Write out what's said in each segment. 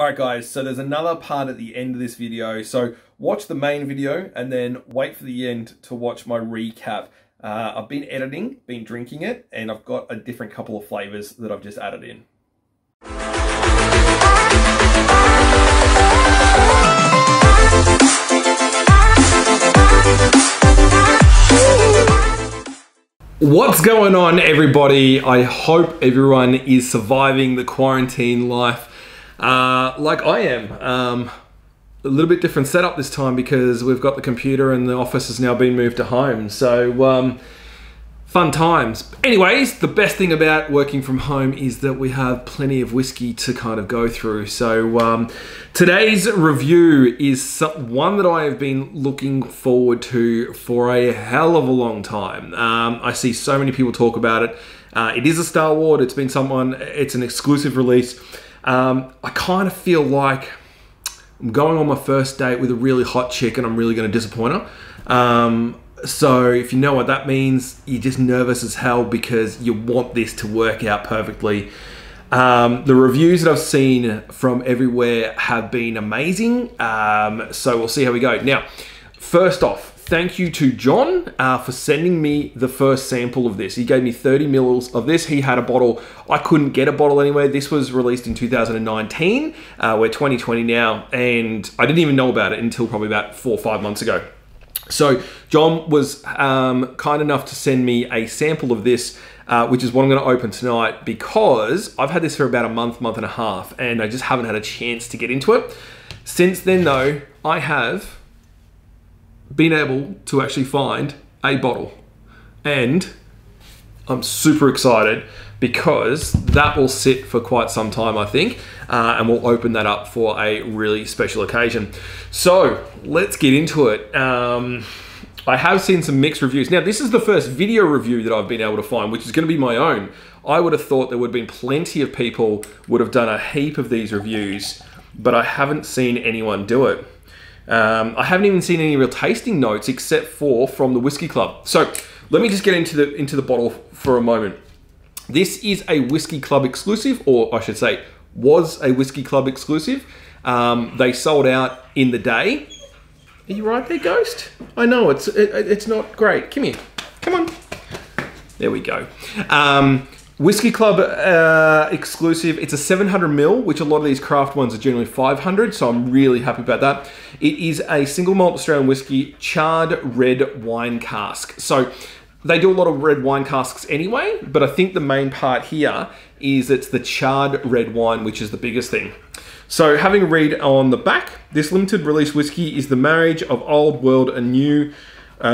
Alright guys, so there's another part at the end of this video, so watch the main video and then wait for the end to watch my recap. I've been editing, been drinking it, and I've got a different couple of flavours that I've just added in. What's going on, everybody? I hope everyone is surviving the quarantine life like I am. A little bit different setup this time because we've got the computer and the office has now been moved to home. So fun times. Anyways, the best thing about working from home is that we have plenty of whiskey to kind of go through. So today's review is one that I have been looking forward to for a hell of a long time. I see so many people talk about it. It is a Starward. It's an exclusive release. I kind of feel like I'm going on my first date with a really hot chick and I'm really going to disappoint her. So if you know what that means, you're just nervous as hell because you want this to work out perfectly. The reviews that I've seen from everywhere have been amazing. So we'll see how we go. Now, first off, thank you to John for sending me the first sample of this. He gave me 30 mils of this. He had a bottle. I couldn't get a bottle anywhere. This was released in 2019. We're 2020 now, and I didn't even know about it until probably about 4 or 5 months ago. So John was kind enough to send me a sample of this, which is what I'm going to open tonight, because I've had this for about a month, month and a half, and I just haven't had a chance to get into it. Since then, though, I have been able to actually find a bottle, and I'm super excited because that will sit for quite some time, I think, and we'll open that up for a really special occasion. So let's get into it. I have seen some mixed reviews. Now, this is the first video review that I've been able to find, which is going to be my own. I would have thought there would have been plenty of people would have done a heap of these reviews, but I haven't seen anyone do it. I haven't even seen any real tasting notes except for from the Whisky Club. So let me just get into the bottle for a moment. This is a Whisky Club exclusive, or I should say, was a Whisky Club exclusive. They sold out in the day. Are you right there, Ghost? I know it's not great. Come here, come on. There we go. Whisky Club exclusive, it's a 700 ml, which a lot of these craft ones are generally 500, so I'm really happy about that. It is a single malt Australian whiskey, charred red wine cask. So they do a lot of red wine casks anyway, but I think the main part here is it's the charred red wine, which is the biggest thing. So having a read on the back, this limited release whiskey is the marriage of old world and new.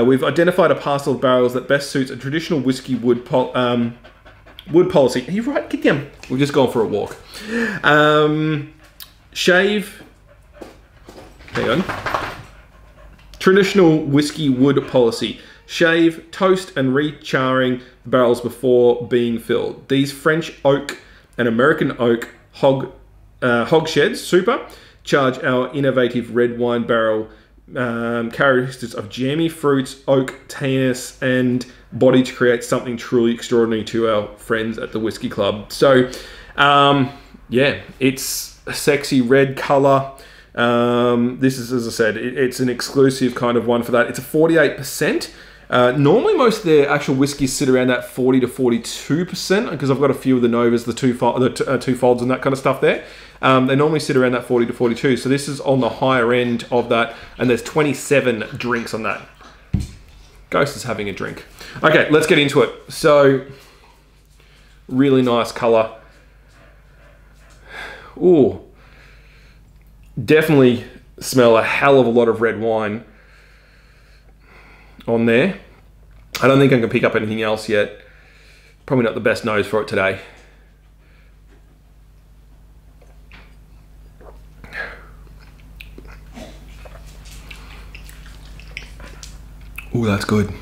We've identified a parcel of barrels that best suits a traditional whiskey wood policy. Are you right? Get down. We've just gone for a walk. Shave. Hang on. Traditional whiskey wood policy. Shave, toast, and recharring the barrels before being filled. These French oak and American oak hogsheads super charge our innovative red wine barrel. Characteristics of jammy fruits, oak, tannins, and body to create something truly extraordinary to our friends at the Whisky Club. So, yeah, it's a sexy red colour. This is, as I said, it's an exclusive kind of one for that. It's a 48%. Normally, most of their actual whiskies sit around that 40 to 42%, because I've got a few of the Novas, the two folds and that kind of stuff there. They normally sit around that 40 to 42. So this is on the higher end of that, and there's 27 drinks on that. Ghost is having a drink. Okay, let's get into it. So, really nice color. Ooh, definitely smell a hell of a lot of red wine on there. I don't think I can pick up anything else yet. Probably not the best nose for it today. Ooh, that's good.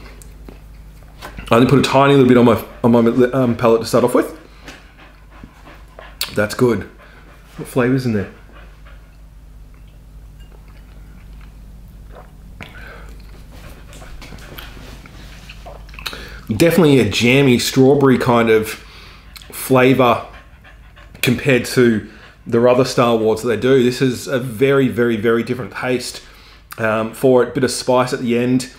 I only put a tiny little bit on my palate to start off with. That's good. What flavor's in there? Definitely a jammy strawberry kind of flavor compared to their other Star Wars that they do. This is a very, very, very different paste for it. Bit of spice at the end.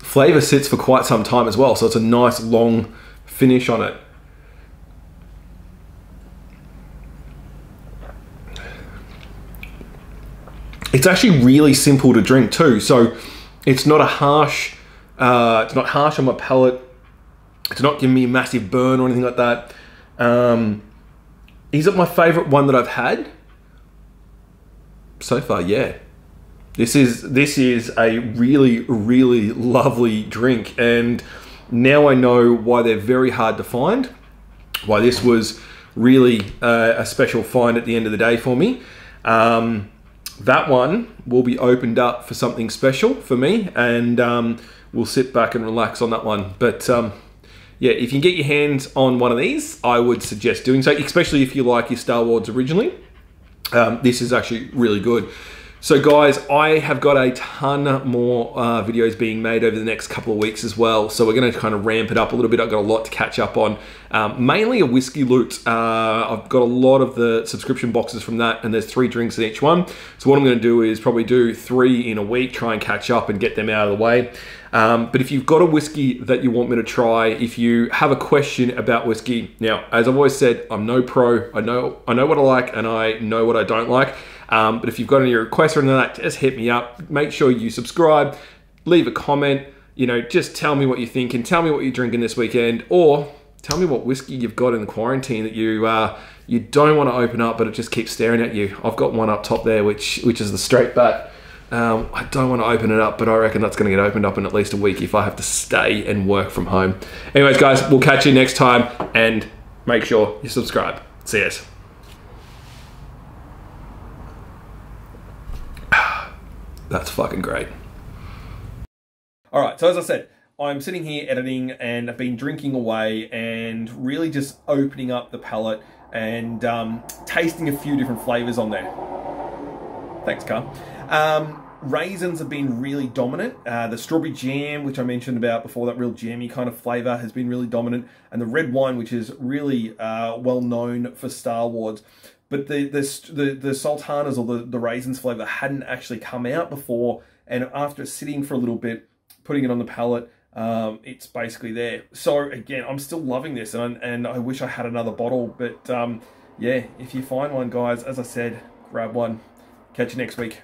Flavor sits for quite some time as well, so it's a nice long finish on it. It's actually really simple to drink too, so it's not a harsh, it's not harsh on my palate. It's not giving me a massive burn or anything like that. Is it my favorite one that I've had so far? Yeah. This is a really, really lovely drink, and now I know why they're very hard to find, why this was really a special find at the end of the day for me. That one will be opened up for something special for me, and we'll sit back and relax on that one. But yeah, if you can get your hands on one of these, I would suggest doing so, especially if you like your Star Wars originally. This is actually really good. So guys, I have got a ton more videos being made over the next couple of weeks as well. So we're going to kind of ramp it up a little bit. I've got a lot to catch up on, mainly a whiskey loot. I've got a lot of the subscription boxes from that, and there's 3 drinks in each one. So what I'm going to do is probably do 3 in a week, try and catch up and get them out of the way. But if you've got a whiskey that you want me to try, if you have a question about whiskey, now, as I've always said, I'm no pro. I know what I like and I know what I don't like. But if you've got any requests or anything like that, just hit me up. Make sure you subscribe, leave a comment, you know, just tell me what you're thinking, tell me what you're drinking this weekend, or tell me what whiskey you've got in the quarantine that you you don't want to open up, but it just keeps staring at you. I've got one up top there, which is the straight bat. I don't want to open it up, but I reckon that's going to get opened up in at least a week if I have to stay and work from home. Anyways, guys, we'll catch you next time, and make sure you subscribe. See ya. That's fucking great. All right, so as I said, I'm sitting here editing and I've been drinking away and really just opening up the palate and tasting a few different flavors on there. Thanks, Carl. Raisins have been really dominant. The strawberry jam, which I mentioned about before, that real jammy kind of flavor has been really dominant. And the red wine, which is really well known for Star Wars. But the sultanas or the raisins flavor hadn't actually come out before, and after sitting for a little bit, putting it on the palate, it's basically there. So again, I'm still loving this, and I wish I had another bottle, but yeah, if you find one, guys, as I said, grab one. Catch you next week.